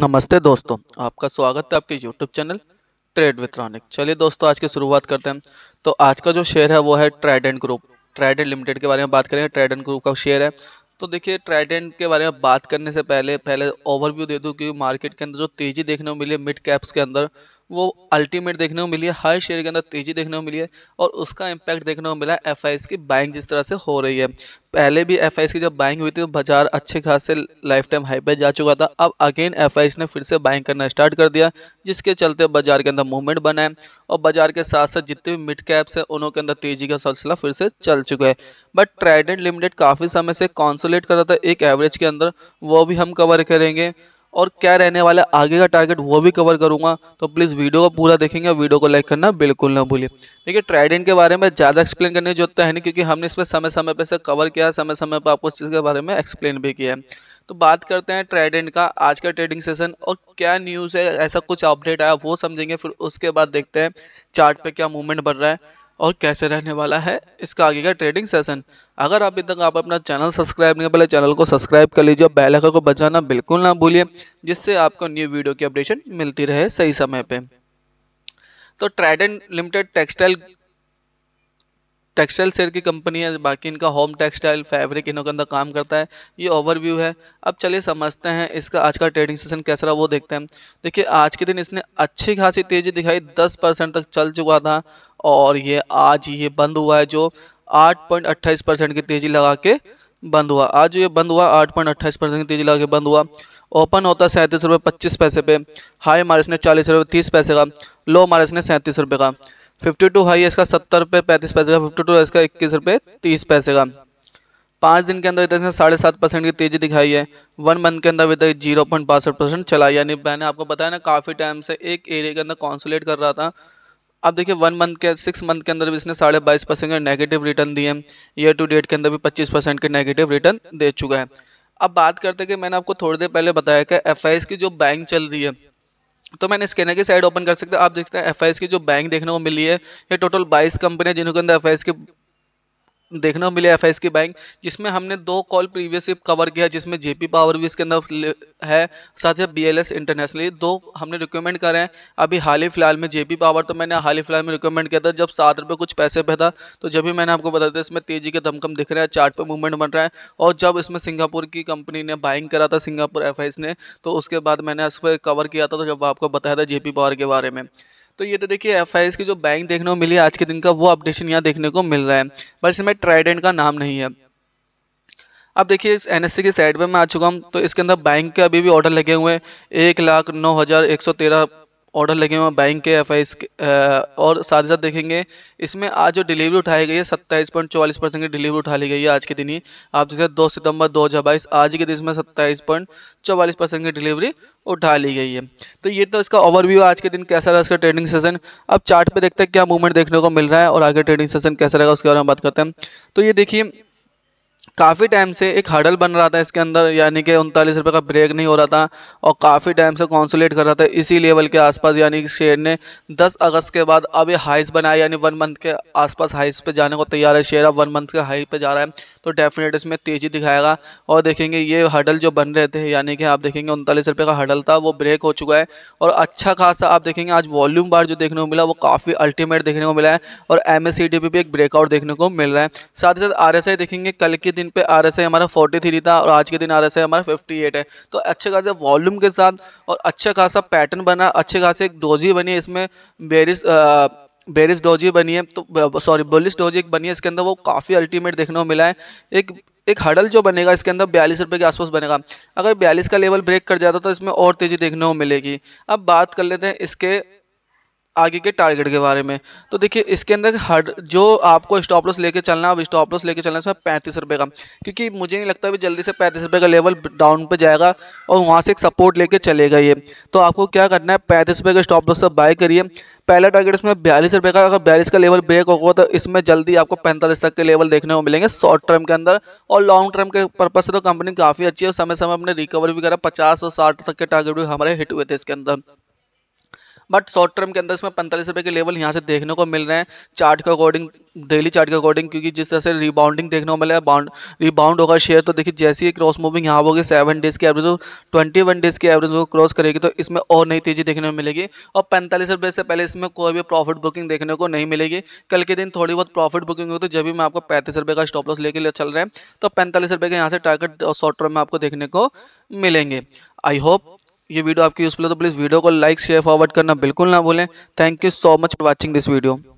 नमस्ते दोस्तों, आपका स्वागत है आपके YouTube channel trade with Ronik. चलिए दोस्तों, आज की शुरुआत करते हैं। तो आज का जो शेयर है वो है ट्राइडेंट ग्रुप, ट्राइडेंट लिमिटेड के बारे में बात करेंगे। ट्राइडेंट ग्रुप का शेयर है। तो देखिए, ट्राइडेंट के बारे में बात करने से पहले ओवरव्यू दे दूं कि मार्केट के अंदर जो तेज़ी देखने को मिली है मिड कैप्स के अंदर, वो अल्टीमेट देखने को मिली है। हर शेयर के अंदर तेज़ी देखने को मिली है और उसका इम्पैक्ट देखने को मिला है एफआईएस की बाइंग जिस तरह से हो रही है। पहले भी एफआईएस की जब बाइंग हुई थी तो बाजार अच्छे खासे लाइफ टाइम हाई पे जा चुका था। अब अगेन एफआईएस ने फिर से बाइंग करना स्टार्ट कर दिया, जिसके चलते बाजार के अंदर मूवमेंट बना है और बाजार के साथ साथ जितने भी मिड कैप्स हैं उनके अंदर तेज़ी का सिलसिला फिर से चल चुका है। बट ट्राइडेंट लिमिटेड काफ़ी समय से कॉन्सोलेट कर रहा था एक एवरेज के अंदर, वो भी हम कवर करेंगे और क्या रहने वाला आगे का टारगेट वो भी कवर करूंगा। तो प्लीज़ वीडियो को पूरा देखेंगे, वीडियो को लाइक करना बिल्कुल ना भूलिए। देखिए, ट्राइडेंट के बारे में ज़्यादा एक्सप्लेन करने की जरूरत है नहीं, क्योंकि हमने इस पर समय समय पर से कवर किया, समय समय पर आपको इस चीज़ के बारे में एक्सप्लेन भी किया है। तो बात करते हैं ट्राइडेंट का आज का ट्रेडिंग सेशन और क्या न्यूज़ है, ऐसा कुछ अपडेट आया वो समझेंगे। फिर उसके बाद देखते हैं चार्ट पर क्या मूवमेंट बढ़ रहा है और कैसे रहने वाला है इसका आगे का ट्रेडिंग सेशन। अगर अभी तक आप अपना चैनल सब्सक्राइब नहीं किया, पहले चैनल को सब्सक्राइब कर लीजिए, बेल आइकन को बजाना बिल्कुल ना भूलिए, जिससे आपको न्यू वीडियो की अपडेशन मिलती रहे सही समय पे। तो ट्राइडेंट लिमिटेड टेक्सटाइल शेयर की कंपनी है, बाकी इनका होम टेक्सटाइल फैब्रिक इनके अंदर काम करता है। ये ओवरव्यू है। अब चलिए समझते हैं इसका आज का ट्रेडिंग सेशन कैसा रहा वो देखते हैं। देखिए, आज के दिन इसने अच्छी खासी तेज़ी दिखाई, 10% तक चल चुका था और ये आज ये बंद हुआ है जो 8.28% की तेज़ी लगा के बंद हुआ। आज जो ये बंद हुआ 8.28% की तेज़ी लगा के बंद हुआ। ओपन होता 37.25 रुपये पे, हाई हमारे इसने 40.30 रुपये का, लो हमारे इसने 37 रुपये का। 52 हाई है इसका 70.35 रुपये का, 52 है इसका 21.30 रुपये का। 5 दिन के अंदर अभी तक इसने 7.5% की तेज़ी दिखाई है। 1 मंथ के अंदर अभी तक 0.65% चला, यानी मैंने आपको बताया ना काफ़ी टाइम से एक एरिया के अंदर कॉन्सोलेट कर रहा था। अब देखिए 1 मंथ के 6 मंथ के अंदर भी इसने 22.5% के नेगेटिव रिटर्न दिए हैं। ईयर टू डेट के अंदर भी 25% के नेगेटिव रिटर्न दे चुका है। अब बात करते हैं कि मैंने आपको थोड़ी देर पहले बताया कि एफआईएस की जो बैंक चल रही है, तो मैंने स्कैनर की साइड ओपन कर सकते हैं। आप देखते हैं एफआईएस की जो बैंक देखने को मिली है, ये टोटल 22 कंपनियाँ जिनके अंदर एफआईएस की देखने को मिले एफआईएस की बैंक, जिसमें हमने 2 कॉल प्रीवियसली कवर किया, जिसमें जेपी पावर भी इसके अंदर है, साथ ही बीएलएस इंटरनेशनल, 2 हमने रिकमेंड करे हैं। अभी हाल ही फिलहाल में जेपी पावर तो मैंने हाल ही फिलहाल में रिकमेंड किया था जब 7 रुपये कुछ पैसे पे था, तो जब भी मैंने आपको बताया था इसमें तेज़ी के दमकम दिख रहे हैं, चार्ट पर मूवमेंट बन रहा है। और जब इसमें सिंगापुर की कंपनी ने बाइंग करा था, सिंगापुर एफआईएस ने, तो उसके बाद मैंने उस पर कवर किया था, तो जब आपको बताया था जेपी पावर के बारे में। तो ये तो देखिए एफआईएस की जो बैंक देखने को मिली आज के दिन का वो अपडेशन यहाँ देखने को मिल रहा है, बस इसमें ट्राइडेंट का नाम नहीं है। अब देखिए इस एनएससी की साइड पे मैं आ चुका हूँ, तो इसके अंदर बैंक के अभी भी ऑर्डर लगे हुए हैं, 1,09,113 ऑर्डर लगे हुए हैं बैंक के एफआईएस के। और साथ ही साथ देखेंगे इसमें आज जो डिलीवरी उठाई गई है 27.44% की डिलीवरी उठा ली गई है आज के दिन ही। आप देखिए 2 सितंबर 2022 आज के दिन इसमें 27.44% की डिलीवरी उठा ली गई है। तो ये तो इसका ओवरव्यू आज के दिन कैसा रहा इसका ट्रेडिंग सेशन। अब चार्ट पे देखते हैं क्या मूवमेंट देखने को मिल रहा है और आगे ट्रेडिंग सेशन कैसा रहेगा उसके बारे में बात करते हैं। तो ये देखिए काफ़ी टाइम से एक हडल बन रहा था इसके अंदर, यानी कि 39 रुपये का ब्रेक नहीं हो रहा था और काफ़ी टाइम से कॉन्सोलेट कर रहा था इसी लेवल के आसपास, यानी कि शेयर ने 10 अगस्त के बाद अभी हाइस बनाया, यानी 1 मंथ के आसपास हाइस पे जाने को तैयार है शेयर। अब 1 मंथ के हाई पे जा रहा है तो डेफिनेट इसमें तेज़ी दिखाएगा। और देखेंगे ये हडल जो बन रहे थे, यानी कि आप देखेंगे 39 रुपये का हडल था, वो ब्रेक हो चुका है और अच्छा खासा आप देखेंगे आज वॉल्यूम बार जो देखने को मिला वो काफ़ी अल्टीमेट देखने को मिला है और MACD पे भी एक ब्रेकआउट देखने को मिल रहा है। साथ ही साथ RSI देखेंगे, कल के दिन पे RSI हमारा 43 था और आज के दिन RSI हमारा 58 है। तो अच्छे खासे वॉल्यूम के साथ और अच्छा खासा पैटर्न बना, अच्छे खासे एक डोजी बनी है इसमें, बेरिस डोजी बनी है, तो सॉरी बुलिश डोजी एक बनी है इसके अंदर, वो काफ़ी अल्टीमेट देखने को मिला है। एक हडल जो बनेगा इसके अंदर 42 रुपये के आसपास बनेगा। अगर 42 का लेवल ब्रेक कर जाता तो इसमें और तेज़ी देखने को मिलेगी। अब बात कर लेते हैं इसके आगे के टारगेट के बारे में। तो देखिए इसके अंदर जो आपको स्टॉप लॉस लेके चलना है, अब स्टॉप लॉस लेके चलना है इसमें 35 रुपये का, क्योंकि मुझे नहीं लगता भी जल्दी से 35 रुपये का लेवल डाउन पे जाएगा और वहाँ से एक सपोर्ट लेके चलेगा ये। तो आपको क्या करना है, 35 रुपये का स्टॉप लॉस से बाय करिए। पहला टारगेट इसमें 42 रुपये का, अगर 42 का लेवल ब्रेक होगा तो इसमें जल्दी आपको 45 तक के लेवल देखने को मिलेंगे शॉर्ट टर्म के अंदर। और लॉन्ग टर्म के पर्पज़ से तो कंपनी काफ़ी अच्छी है, समय समय अपने रिकवर भी करा, 50 और 60 तक के टारगेट भी हमारे हिट हुए थे इसके अंदर। बट शॉर्ट टर्म के अंदर इसमें 45 रुपये के लेवल यहाँ से देखने को मिल रहे हैं चार्ट के अकॉर्डिंग, डेली चार्ट के अकॉर्डिंग, क्योंकि जिस तरह से रिबाउंडिंग देखने को मिला है, रिबाउंड होगा शेयर। तो देखिए जैसी क्रॉस मूविंग यहाँ होगी 7 डेज़ की एवरेज, 21 डेज़ की एवरेज को क्रॉस करेगी तो इसमें और नई तेजी देखने को मिलेगी। और 45 रुपये से पहले इसमें कोई भी प्रॉफिट बुकिंग देखने को नहीं मिलेगी। कल के दिन थोड़ी बहुत प्रॉफिट बुकिंग होगी तो जब भी मैं आपको 35 रुपये का स्टॉप लॉस लेके चल रहे हैं तो 45 रुपये का यहाँ से टारगेट और शॉर्ट टर्म में आपको देखने को मिलेंगे। आई होप ये वीडियो आपकी यूजफुल है, तो प्लीज़ वीडियो को लाइक शेयर फॉरवर्ड करना बिल्कुल ना भूलें। Thank you so much for watching this video.